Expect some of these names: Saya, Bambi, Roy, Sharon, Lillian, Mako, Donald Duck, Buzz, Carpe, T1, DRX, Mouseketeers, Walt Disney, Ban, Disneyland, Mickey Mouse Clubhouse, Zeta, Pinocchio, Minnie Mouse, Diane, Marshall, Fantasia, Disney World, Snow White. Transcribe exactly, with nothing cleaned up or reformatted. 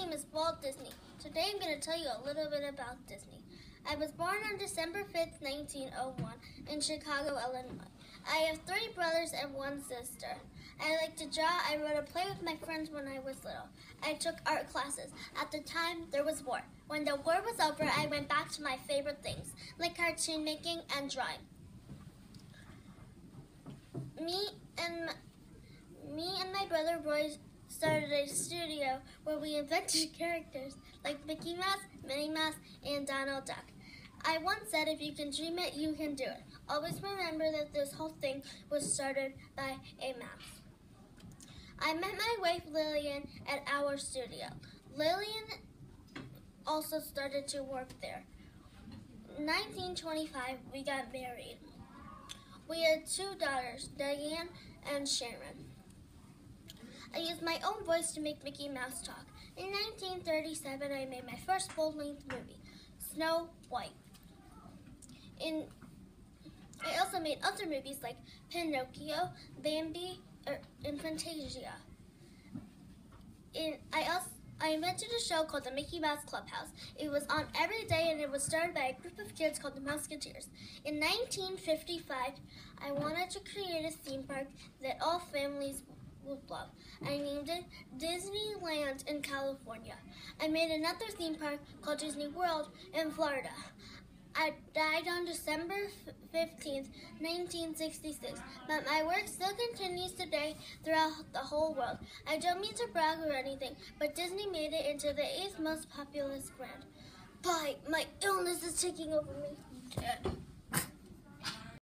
name is Walt Disney. Today I'm going to tell you a little bit about Disney. I was born on December fifth, nineteen oh one in Chicago, Illinois. I have three brothers and one sister. I like to draw. I wrote a play with my friends when I was little. I took art classes. At the time, there was war. When the war was over, I went back to my favorite things, like cartoon making and drawing. Me and me and my brother Roy started a studio where we invented characters like Mickey Mouse, Minnie Mouse, and Donald Duck. I once said, if you can dream it, you can do it. Always remember that this whole thing was started by a mouse. I met my wife Lillian at our studio. Lillian also started to work there. In nineteen twenty-five, we got married. We had two daughters, Diane and Sharon. I used my own voice to make Mickey Mouse talk. In nineteen thirty-seven, I made my first full-length movie, Snow White. In, I also made other movies like Pinocchio, Bambi, er, and Fantasia. In, I, also, I invented a show called the Mickey Mouse Clubhouse. It was on every day, and it was started by a group of kids called the Mouseketeers. In nineteen fifty-five, I wanted to create a theme park that all families would love. I named it Disneyland in California. I made another theme park called Disney World in Florida. I died on December fifteenth, nineteen sixty-six, but my work still continues today throughout the whole world. I don't mean to brag or anything, but Disney made it into the eighth most populous brand. Bye, my illness is taking over me.